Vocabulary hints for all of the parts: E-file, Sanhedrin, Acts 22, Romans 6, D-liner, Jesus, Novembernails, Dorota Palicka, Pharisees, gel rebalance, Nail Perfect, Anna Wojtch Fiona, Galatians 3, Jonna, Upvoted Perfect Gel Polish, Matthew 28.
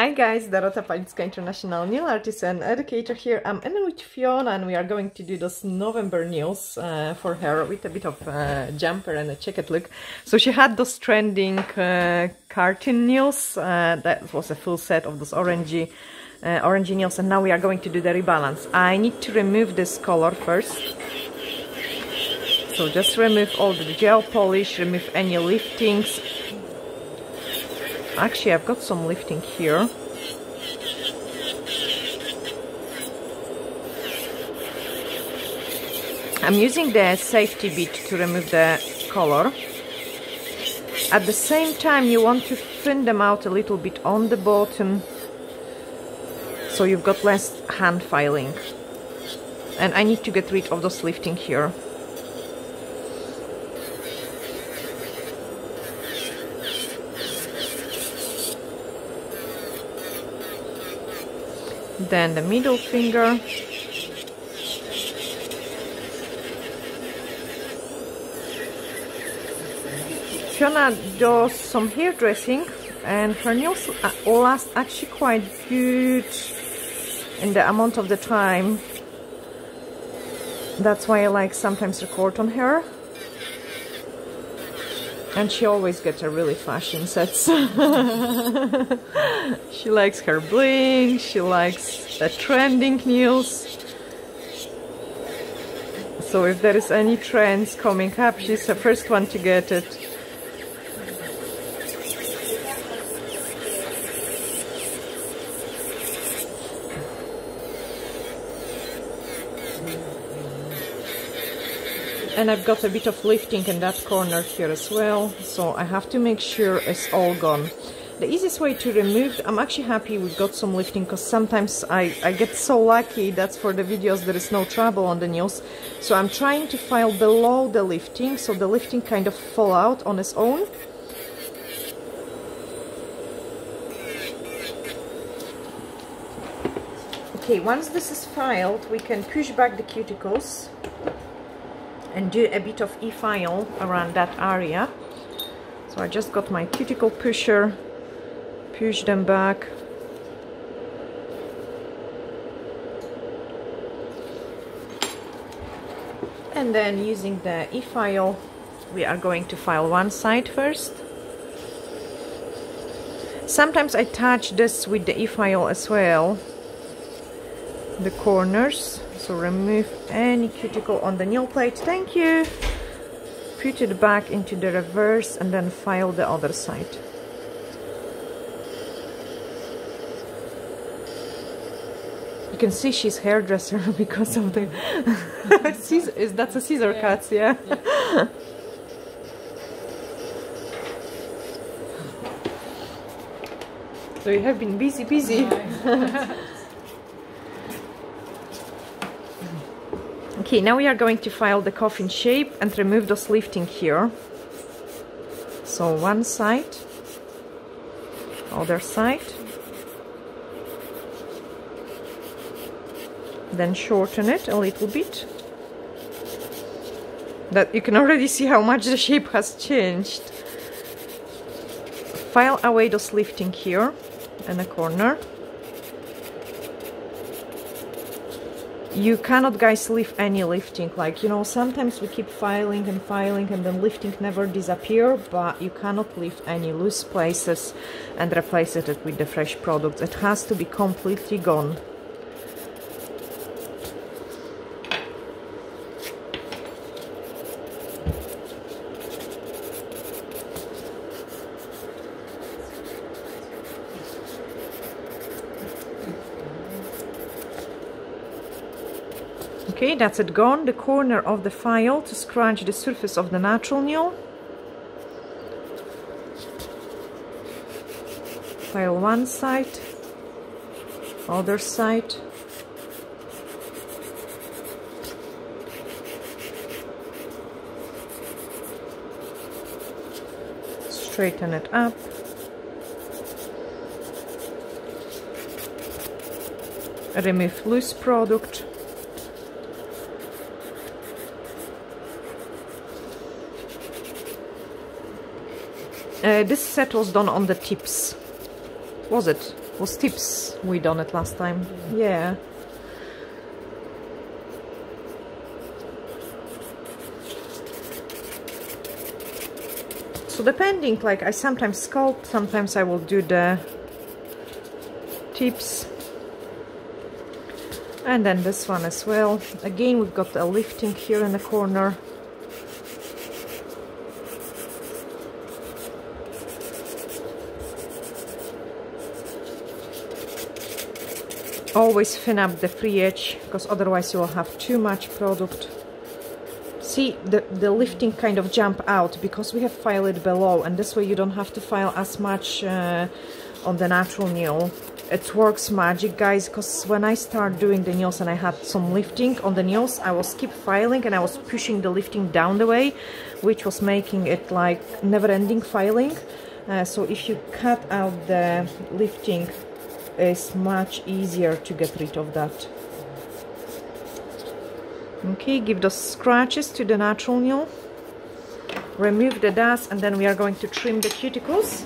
Hi guys, Dorota Palicka, international nail artist and educator here. I'm Anna Wojtch Fiona and we are going to do those November nails for her with a bit of jumper and a jacket look. So she had those trending cartoon nails, that was a full set of those orangey nails, and now we are going to do the rebalance. I need to remove this color first. So just remove all the gel polish, remove any liftings. Actually, I've got some lifting here. I'm using the safety bead to remove the color. At the same time, you want to thin them out a little bit on the bottom, so you've got less hand filing. And I need to get rid of those lifting here. Then the middle finger. Jonna does some hairdressing and her nails last actually quite good in the amount of the time. That's why I like sometimes record on her. And she always gets a really fashion sets. She likes her bling, she likes the trending nails. So if there is any trends coming up, she's the first one to get it. And I've got a bit of lifting in that corner here as well, so I have to make sure it's all gone. The easiest way to remove, I'm actually happy we got some lifting, because sometimes I get so lucky that for the videos there is no trouble on the nails. So I'm trying to file below the lifting, so the lifting kind of fall out on its own. Okay, once this is filed, we can push back the cuticles and do a bit of E-file around that area. So I just got my cuticle pusher, push them back. And then using the E-file, we are going to file one side first. Sometimes I touch this with the E-file as well, the corners. So remove any cuticle on the nail plate, thank you, put it back into the reverse and then file the other side. You can see she's hairdresser because of the scissors. That's a scissor cut, yeah. So you have been busy. Okay, now we are going to file the coffin shape and remove those lifting here. So one side, other side, then shorten it a little bit. That you can already see how much the shape has changed. File away those lifting here in the corner. You cannot, guys, leave any lifting, like, you know, sometimes we keep filing and then lifting never disappear, but you cannot leave any loose places and replace it with the fresh product. It has to be completely gone. Okay, that's it gone. The corner of the file to scratch the surface of the natural nail. File one side, other side. Straighten it up. Remove loose product. This set was done on the tips, was it? was tips. We done it last time. Yeah. So depending, like I sometimes sculpt, sometimes I will do the tips. And then this one as well. Again, we've got a lifting here in the corner. Always thin up the free edge, because otherwise you will have too much product. See, the lifting kind of jump out, because we have filed it below, and this way you don't have to file as much on the natural nail. It works magic, guys, because when I start doing the nails and I had some lifting on the nails, I was keep filing and I was pushing the lifting down the way, which was making it like never-ending filing. So if you cut out the lifting, it's much easier to get rid of that. Okay, give those scratches to the natural nail. Remove the dust, and then we are going to trim the cuticles.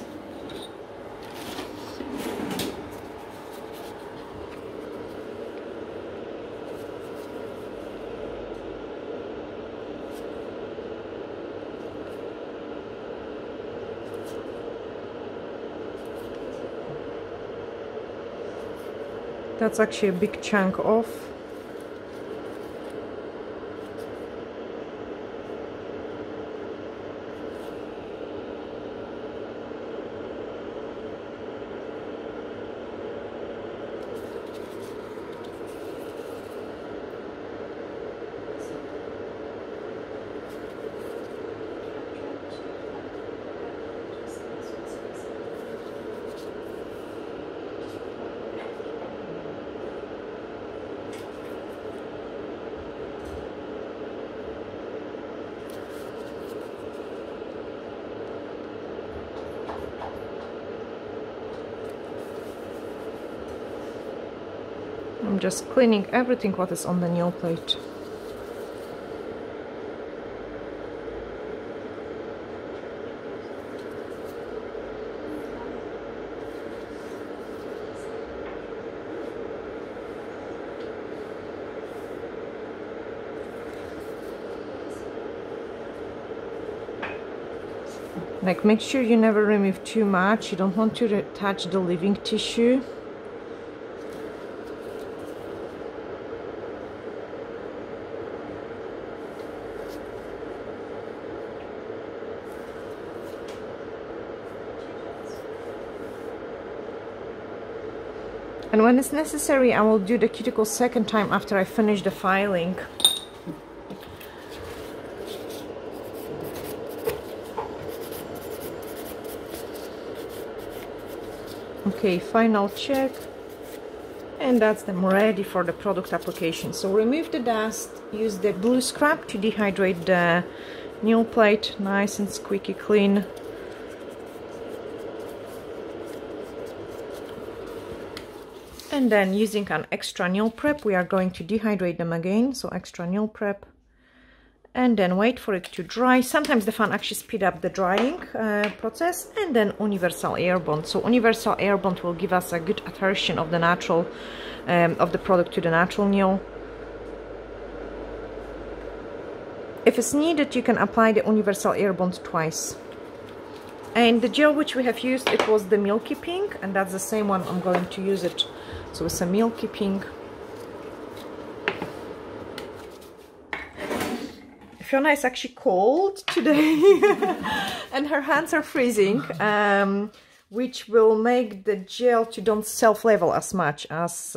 That's actually a big chunk off. I'm just cleaning everything what is on the nail plate. Like, make sure you never remove too much. You don't want to touch the living tissue. And when it's necessary, I will do the cuticle second time after I finish the filing. Okay, final check. And that's them ready for the product application. So remove the dust, use the blue scrub to dehydrate the nail plate, nice and squeaky clean. And then using an extra nail prep, we are going to dehydrate them again. So extra nail prep, and then wait for it to dry. Sometimes the fan actually speed up the drying process. And then universal air bond. So universal air bond will give us a good adhesion of the natural, of the product to the natural nail. If it's needed, you can apply the universal air bond twice. And the gel which we have used, it was the milky pink, and that's the same one I'm going to use it. So it's a milky pink. Fiona is actually cold today and her hands are freezing, which will make the gel to don't self-level as much as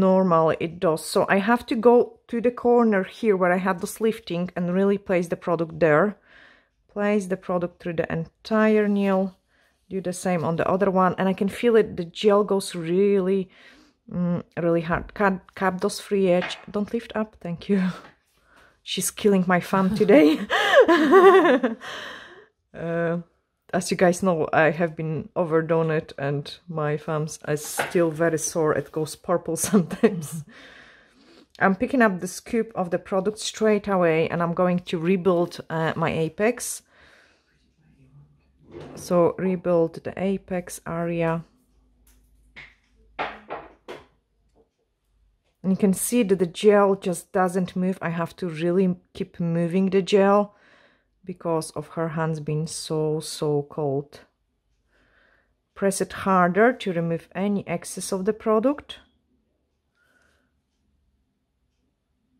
normally it does. So I have to go to the corner here where I had this lifting and really place the product there. Place the product through the entire nail. Do the same on the other one, and I can feel it, the gel goes really, really hard. Cap those free edge. Don't lift up, thank you. She's killing my fan today. As you guys know, I have been overdone it, and my thumbs are still very sore. It goes purple sometimes. I'm picking up the scoop of the product straight away, and I'm going to rebuild my apex. So rebuild the apex area. And you can see that the gel just doesn't move. I have to really keep moving the gel because of her hands being so cold. Press it harder to remove any excess of the product.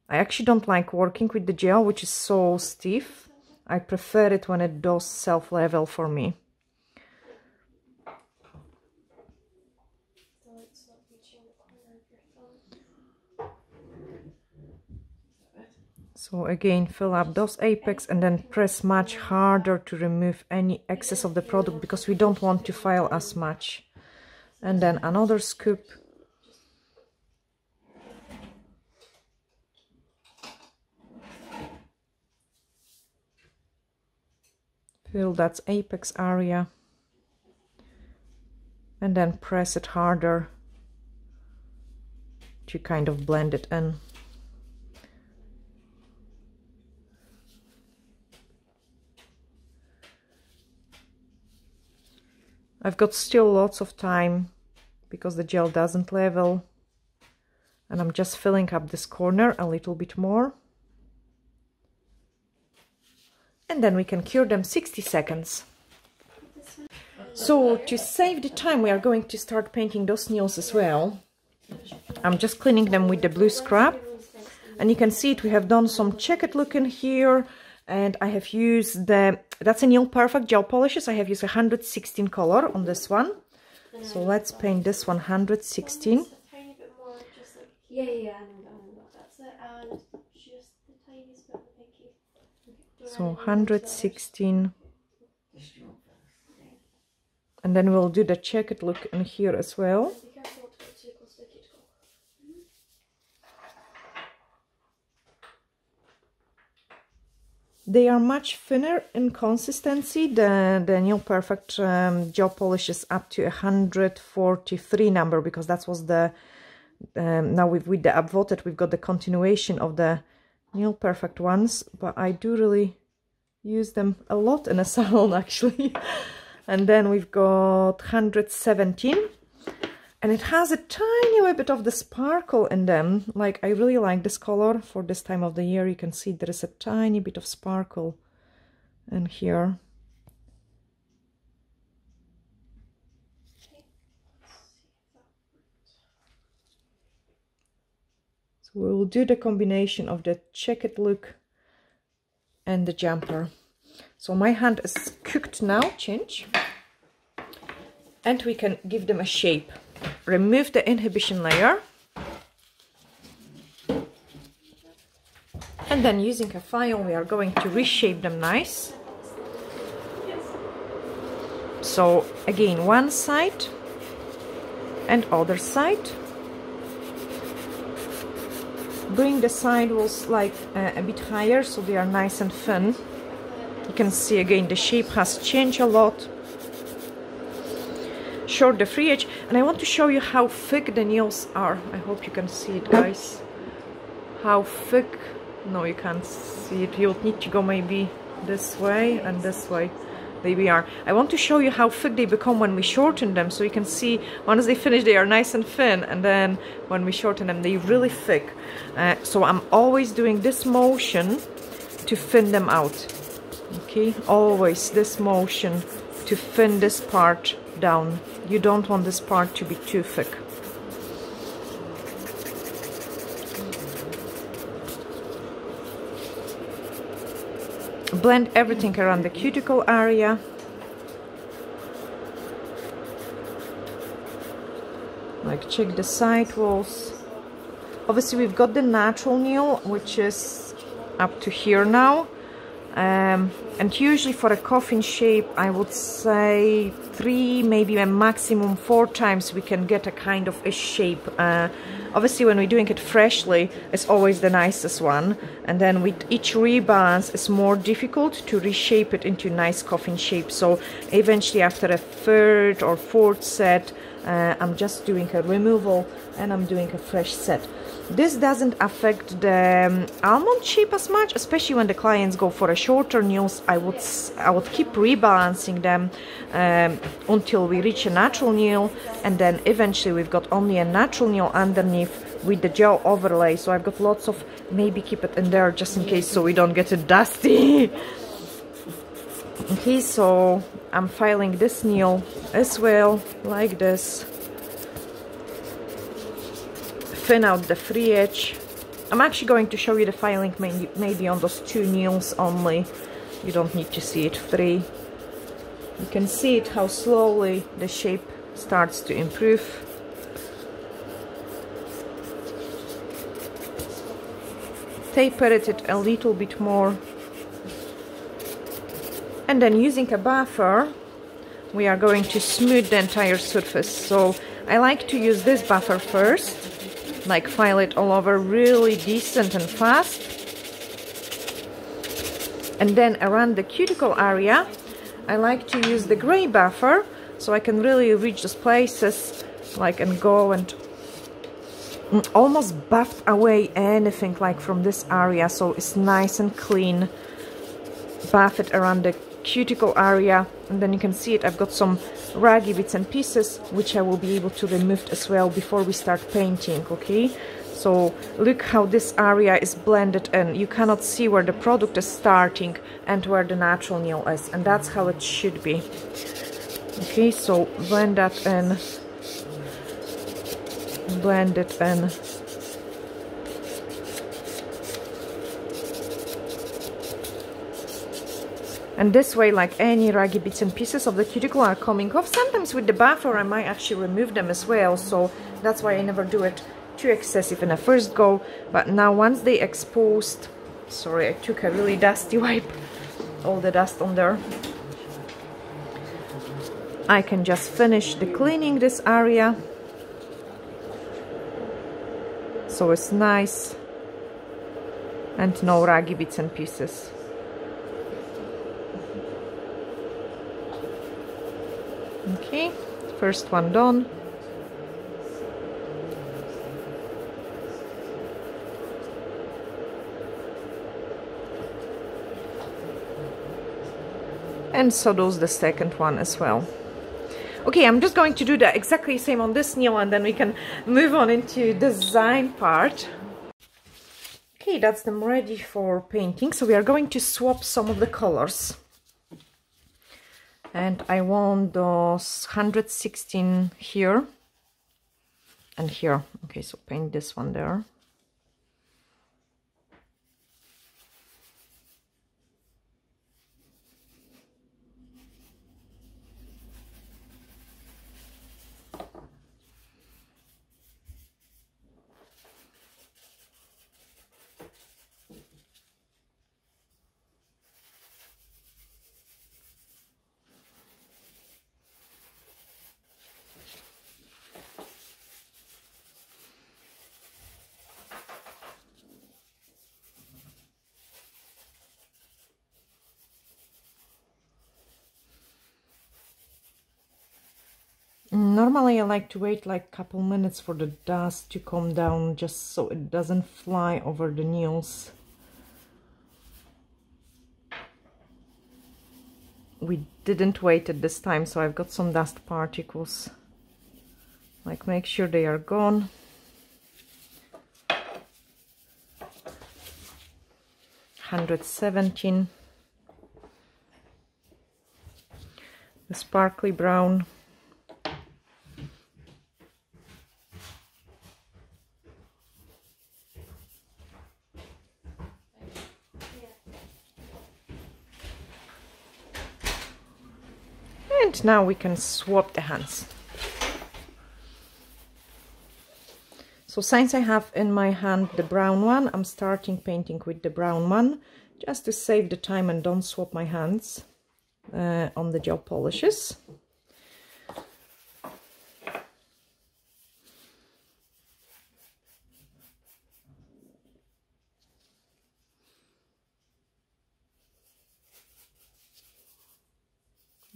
I actually don't like working with the gel, which is so stiff. I prefer it when it does self-level for me. So it's not reaching the corner of your thumb. So again, fill up those apex and then press much harder to remove any excess of the product because we don't want to file as much. And then another scoop. Fill that apex area and then press it harder to kind of blend it in. I've got still lots of time because the gel doesn't level, and I'm just filling up this corner a little bit more. And then we can cure them 60 seconds. So to save the time, we are going to start painting those nails as well. I'm just cleaning them with the blue scrub, and you can see it. We have done some checkered look in here, and I have used that's a Nail Perfect gel polishes. I have used 116 color on this one. So let's paint this one 116. So 116, and then we'll do the checkered look in here as well. They are much thinner in consistency than the Nail Perfect gel polishes up to 143 number, because that was the now with the upvoted we've got the continuation of the Nail Perfect ones, but I do really use them a lot in a salon actually. And then we've got 117, and it has a tiny wee bit of the sparkle in them. Like, I really like this color for this time of the year. You can see there is a tiny bit of sparkle in here. We will do the combination of the checkered look and the jumper. So my hand is cooked now, change. And we can give them a shape. Remove the inhibition layer. And then using a file, we are going to reshape them nice. So again, one side and other side. Bring the sidewalls like a bit higher so they are nice and thin. You can see again the shape has changed a lot. Short the free edge, and I want to show you how thick the nails are. I hope you can see it, guys. How thick? No, you can't see it. You'll need to go maybe this way and this way. There we are. I want to show you how thick they become when we shorten them. So you can see once they finish they are nice and thin, and then when we shorten them they're really thick. So I'm always doing this motion to thin them out. Okay, always this motion to thin this part down. You don't want this part to be too thick. Blend everything around the cuticle area. Like, check the side walls. Obviously we've got the natural nail, which is up to here now. And usually for a coffin shape, I would say 3, maybe a maximum 4 times we can get a kind of a shape. Obviously when we're doing it freshly, it's always the nicest one. And then with each rebalance, it's more difficult to reshape it into nice coffin shape. So eventually after a 3rd or 4th set, I'm just doing a removal and I'm doing a fresh set. This doesn't affect the almond shape as much, especially when the clients go for a shorter nails I would keep rebalancing them until we reach a natural nail, and then eventually we've got only a natural nail underneath with the gel overlay. So I've got lots of, maybe keep it in there just in case so we don't get it dusty. Okay, so I'm filing this nail as well, like this. Thin out the free edge. I'm actually going to show you the filing maybe on those two nails only. You don't need to see it free. You can see it how slowly the shape starts to improve. Taper it a little bit more. And then using a buffer, we are going to smooth the entire surface. So I like to use this buffer first, like file it all over really decent and fast. And then around the cuticle area, I like to use the gray buffer so I can really reach those places like and go and almost buff away anything like from this area, so it's nice and clean. Buff it around the cuticle area, and then you can see it. I've got some raggy bits and pieces which I will be able to remove as well before we start painting. Okay, so look how this area is blended and you cannot see where the product is starting and where the natural nail is, and that's how it should be. Okay, so blend that in, blend it in. And this way, like any raggy bits and pieces of the cuticle are coming off. Sometimes with the buffer I might actually remove them as well, so that's why I never do it too excessive in a first go. But now once they exposed, sorry, I took a really dusty wipe, all the dust on there. I can just finish the cleaning this area, so it's nice and no raggy bits and pieces. Okay, first one done. And so does the second one as well. Okay, I'm just going to do the exactly same on this nail and then we can move on into design part. Okay, that's them ready for painting. So we are going to swap some of the colors. And I want those 116 here and here. Okay, so paint this one there. Normally I like to wait like a couple minutes for the dust to come down just so it doesn't fly over the nails. We didn't wait at this time, so I've got some dust particles. Like make sure they are gone. $117. The sparkly brown. Now we can swap the hands. So since I have in my hand the brown one, I'm starting painting with the brown one just to save the time and don't swap my hands on the gel polishes.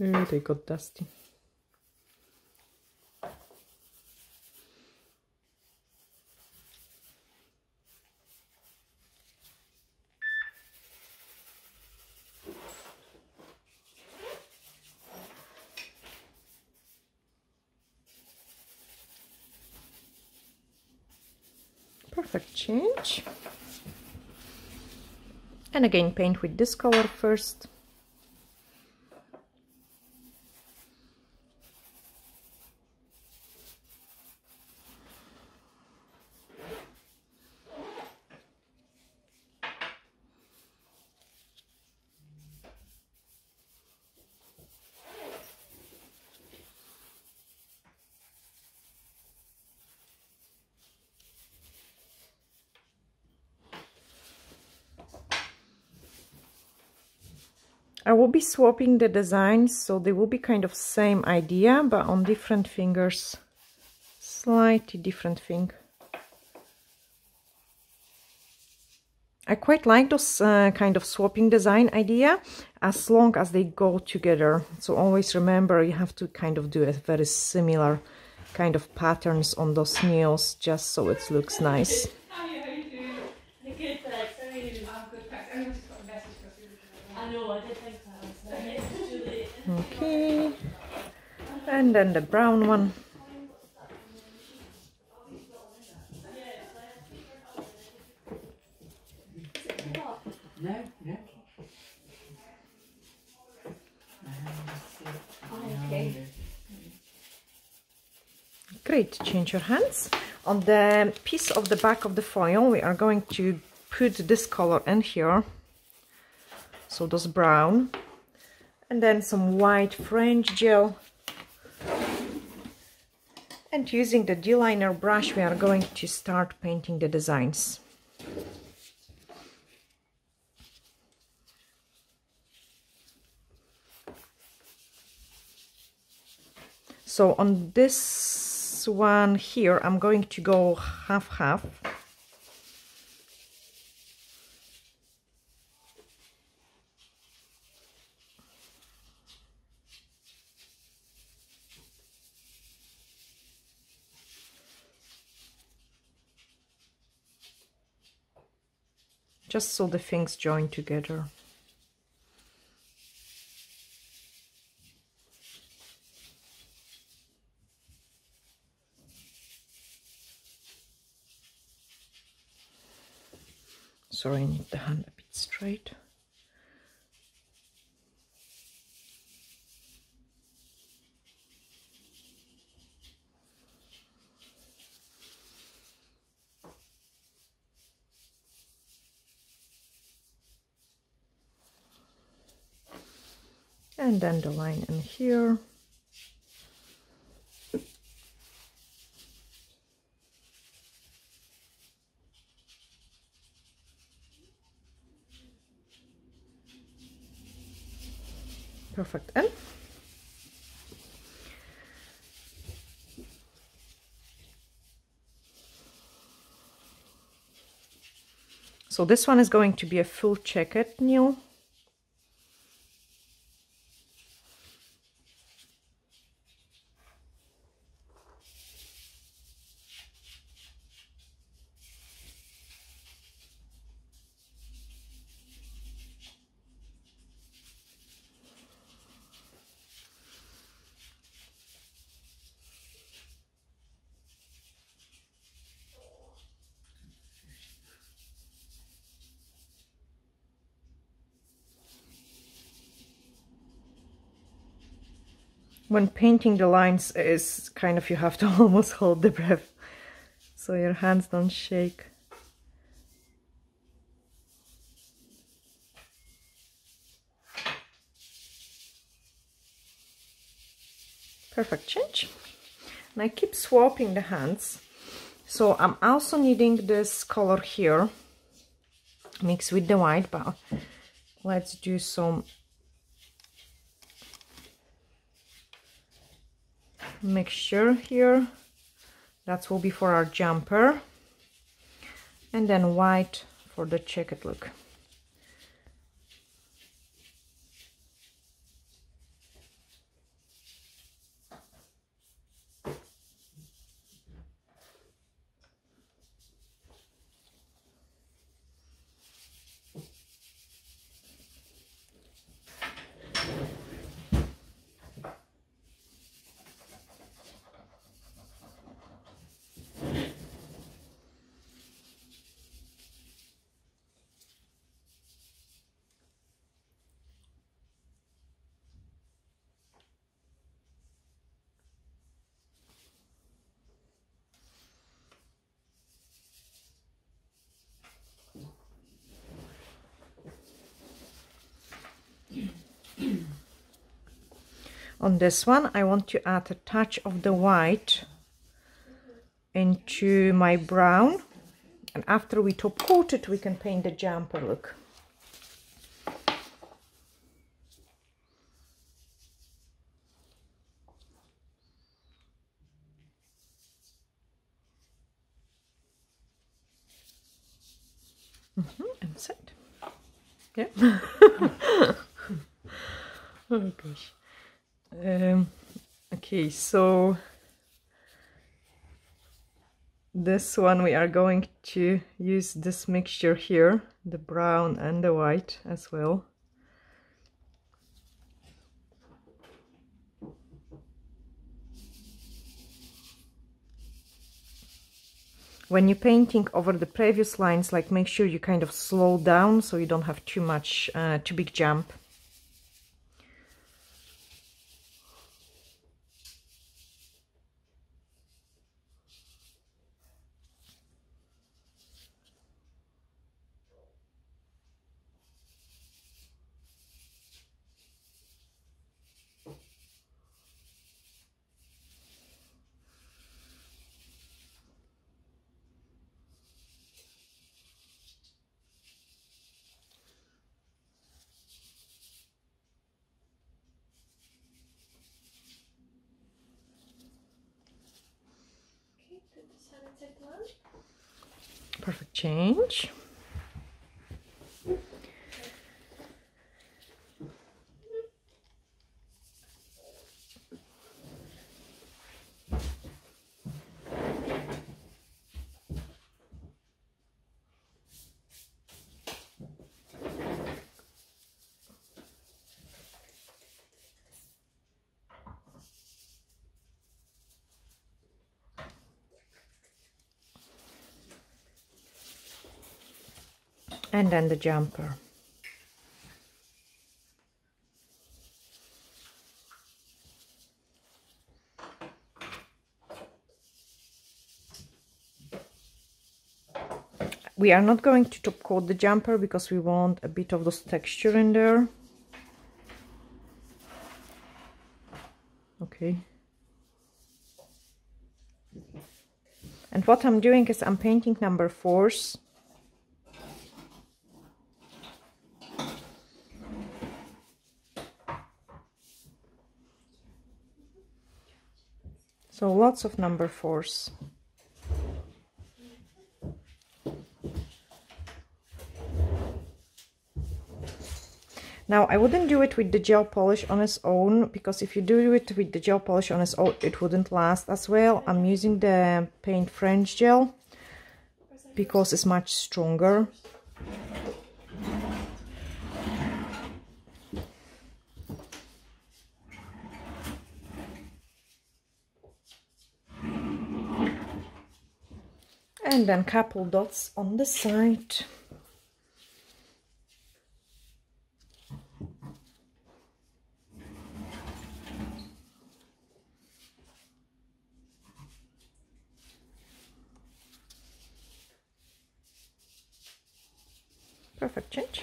Ooh, they got dusty. perfect change. And again, paint with this color first. I will be swapping the designs, so they will be kind of same idea, but on different fingers, slightly different thing. I quite like those kind of swapping design idea, as long as they go together. So always remember, you have to kind of do a very similar kind of patterns on those nails, just so it looks nice. Okay, and then the brown one. Okay. Great, change your hands. On the piece of the back of the foil, we are going to put this color in here. So those brown. And then some white French gel. And using the D-liner brush, we are going to start painting the designs. So on this one here, I'm going to go half-half. Just so the things join together. Sorry, I need the hand a bit straight. And then the line in here. Perfect. And so this one is going to be a full checkered nail. When painting the lines is kind of, you have to almost hold the breath so your hands don't shake. Perfect change. And I keep swapping the hands. So I'm also needing this color here, mixed with the white, but let's do some mixture here. That will be for our jumper, and then white for the checkered look. On this one I want to add a touch of the white into my brown, and after we top coat it we can paint the jumper look. And set. Yeah. Oh gosh. Okay, so this one we are going to use this mixture here, the brown and the white as well. When you're painting over the previous lines, like, make sure you kind of slow down so you don't have too much, too big jump. Perfect change. And then the jumper. We are not going to top coat the jumper because we want a bit of this texture in there. Okay. And what I'm doing is I'm painting number 4s. So lots of number 4s. Now I wouldn't do it with the gel polish on its own, because if you do it with the gel polish on its own it wouldn't last as well. I'm using the Paint French gel because it's much stronger. And then couple dots on the side. Perfect change.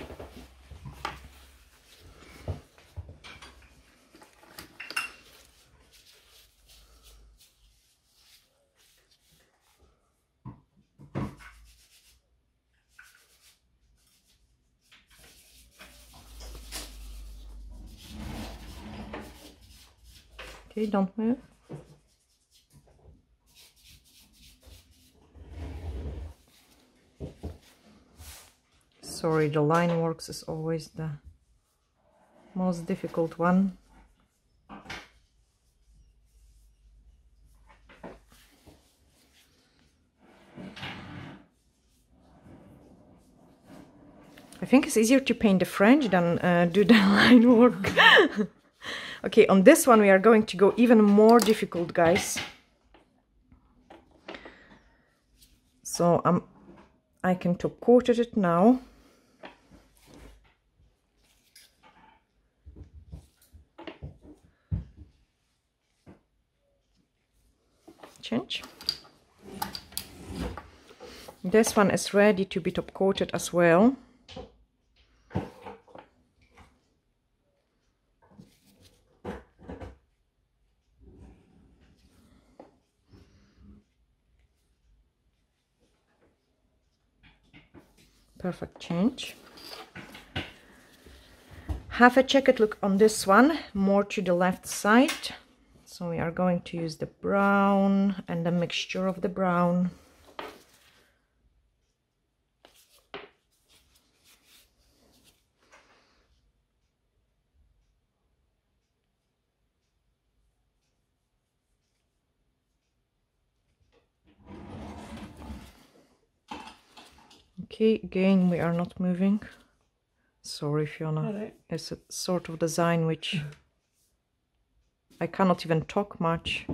Okay, don't move. Sorry, the line works is always the most difficult one. I think it's easier to paint the French than do the line work. Okay, on this one we are going to go even more difficult, guys. So I can top coat it now. Change. This one is ready to be top coated as well. perfect change. Have a checkered look on this one, more to the left side. So we are going to use the brown and the mixture of the brown. Okay, again we are not moving. Sorry, Fiona. Right. It's a sort of design which I cannot even talk much.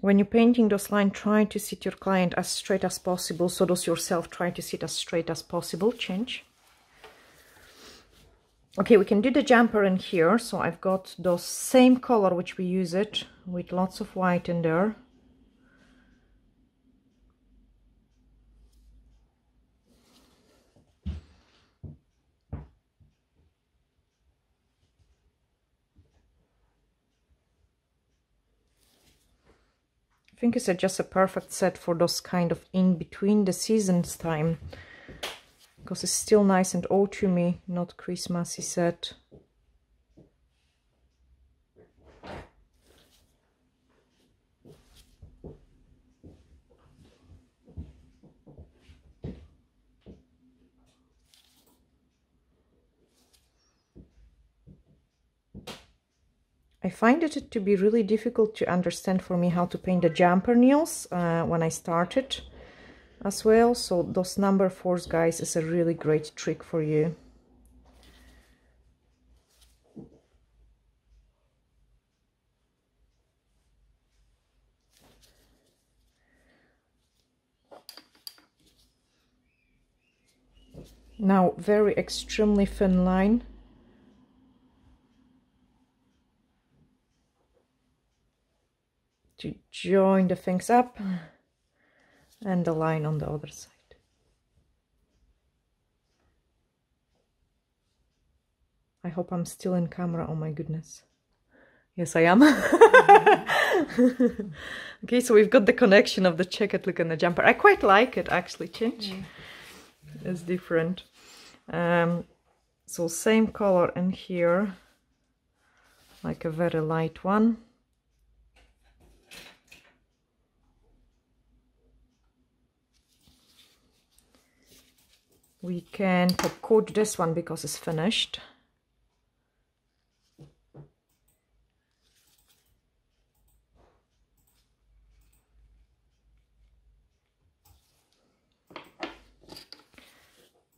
When you're painting those lines, try to sit your client as straight as possible. So those yourself, try to sit as straight as possible. Change. Okay, we can do the jumper in here. So I've got those same color which we use it with lots of white in there. I think it's just a perfect set for those kind of in between the seasons time, because it's still nice and autumny, not Christmassy set. I find it to be really difficult to understand for me how to paint the jumper nails when I started as well. So those number 4s, guys, is a really great trick for you. Now, very extremely thin line. To join the things up and the line on the other side. I hope I'm still in camera. Oh my goodness. Yes, I am. Okay, so we've got the connection of the checkered look and the jumper. I quite like it actually. Change. It's different. So same color in here, like a very light one. We can top coat this one because it's finished.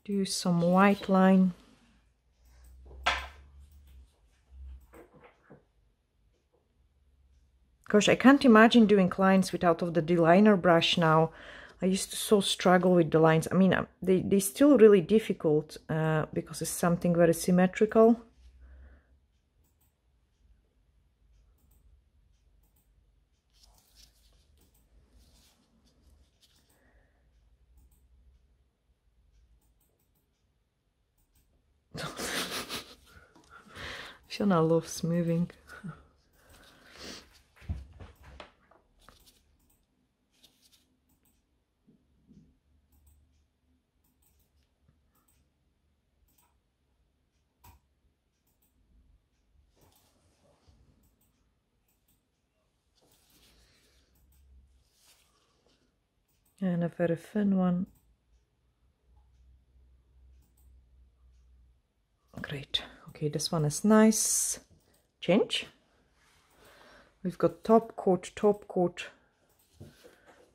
Do some white line. Gosh, I can't imagine doing lines without of the D-liner brush now. I used to so struggle with the lines. I mean, they're still really difficult because it's something very symmetrical. Fiona loves moving. And a very thin one. Great. Okay, this one is nice. Change. We've got top coat, top coat.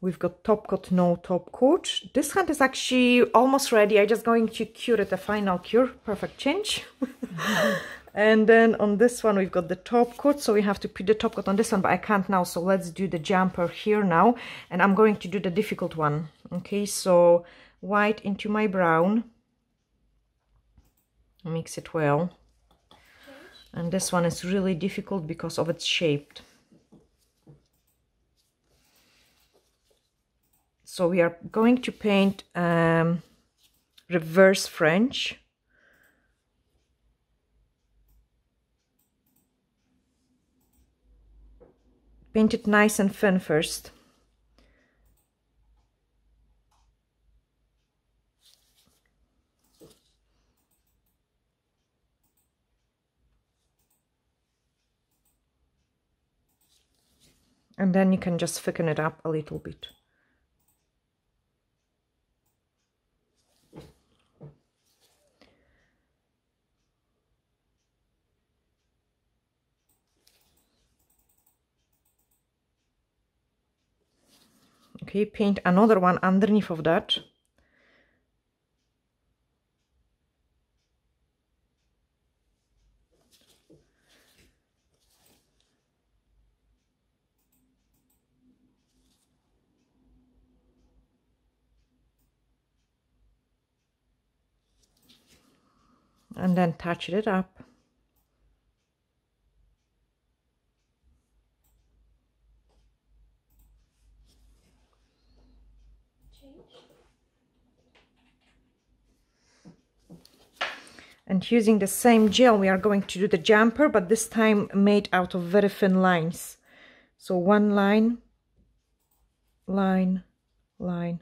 We've got top coat, no top coat. This hand is actually almost ready. I'm just going to cure it, a final cure. Perfect. Change. And then on this one we've got the top coat, so we have to put the top coat on this one, but I can't now, so let's do the jumper here now, and I'm going to do the difficult one. Okay, so white into my brown, mix it well. And this one is really difficult because of its shape. So we are going to paint reverse French. Paint it nice and thin first. And then you can just thicken it up a little bit. Okay, paint another one underneath of that. And then touch it up. And using the same gel, we are going to do the jumper, but this time made out of very thin lines. So one line, line, line.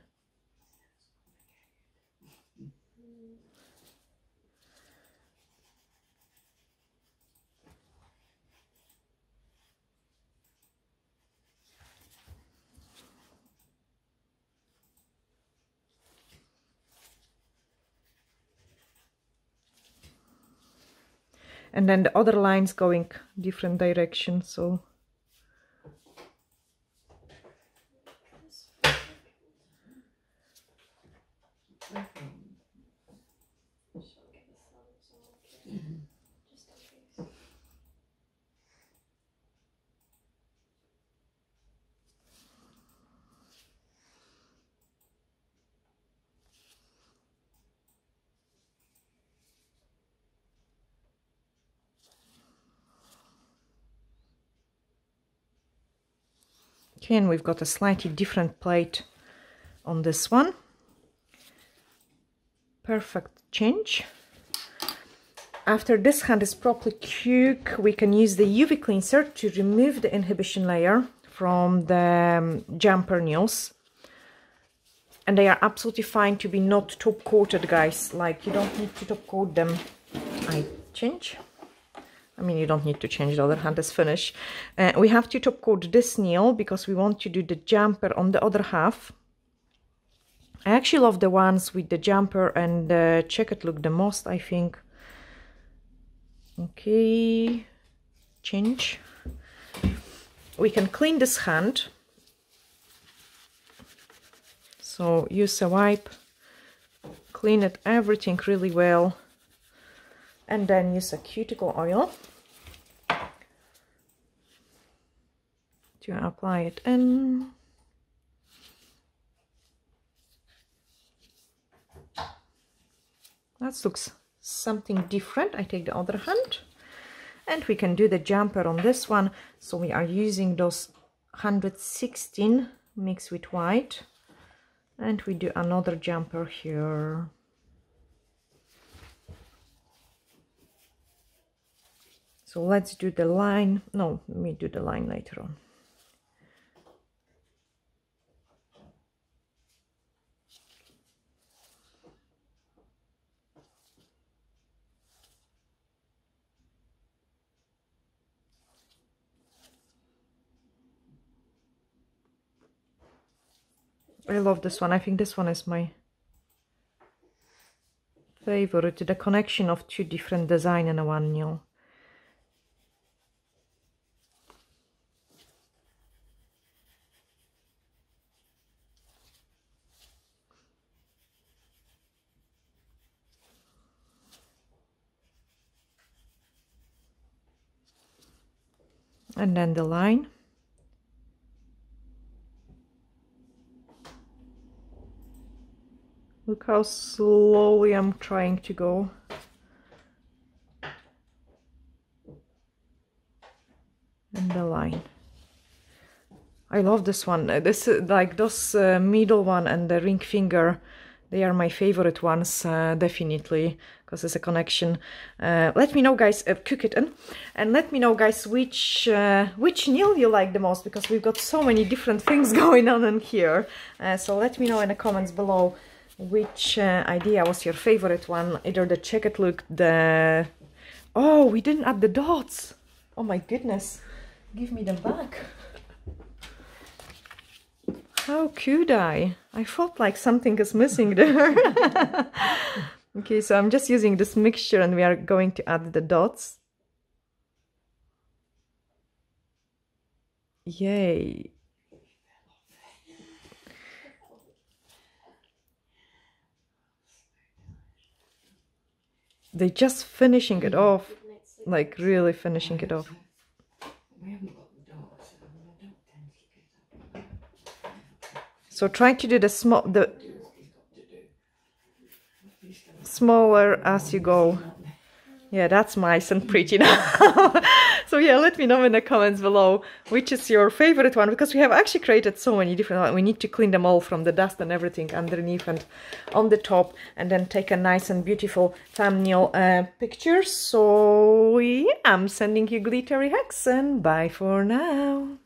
And then the other lines going different direction, so and we've got a slightly different plate on this one. Perfect change. After this hand is properly cooked, we can use the UV cleanser to remove the inhibition layer from the jumper nails. And they are absolutely fine to be not top coated, guys. Like, you don't need to top coat them. You don't need to change, the other hand is finished. We have to top coat this nail because we want to do the jumper on the other half. I actually love the ones with the jumper and the checkered look the most, I think. Okay, change. We can clean this hand. So use a wipe, clean it, everything really well. And then use a cuticle oil to apply it in. That looks something different. I take the other hand and we can do the jumper on this one. So we are using those 116 mixed with white, and we do another jumper here. So let's do the line. No, let me do the line later on. I love this one. I think this one is my favorite. The connection of two different designs in one nail. And then the line. Look how slowly I'm trying to go. I love this one. This like those middle one and the ring finger, they are my favorite ones, definitely, because it's a connection. Let me know, guys, Q-Kitten, and let me know, guys, which nail you like the most, because we've got so many different things going on in here. So let me know in the comments below which idea was your favorite one, either the checkered look, the... Oh, we didn't add the dots! Oh my goodness, give me them back. How could I? I felt like something is missing there. Okay, so I'm just using this mixture and we are going to add the dots. Yay. They're just finishing it off, like really finishing it off. So try to do the smaller as you go. Yeah, that's nice and pretty now. So yeah, let me know in the comments below which is your favorite one, because we have actually created so many different ones. We need to clean them all from the dust and everything underneath and on the top, and then take a nice and beautiful thumbnail picture. So yeah, I'm sending you glittery hugs and bye for now.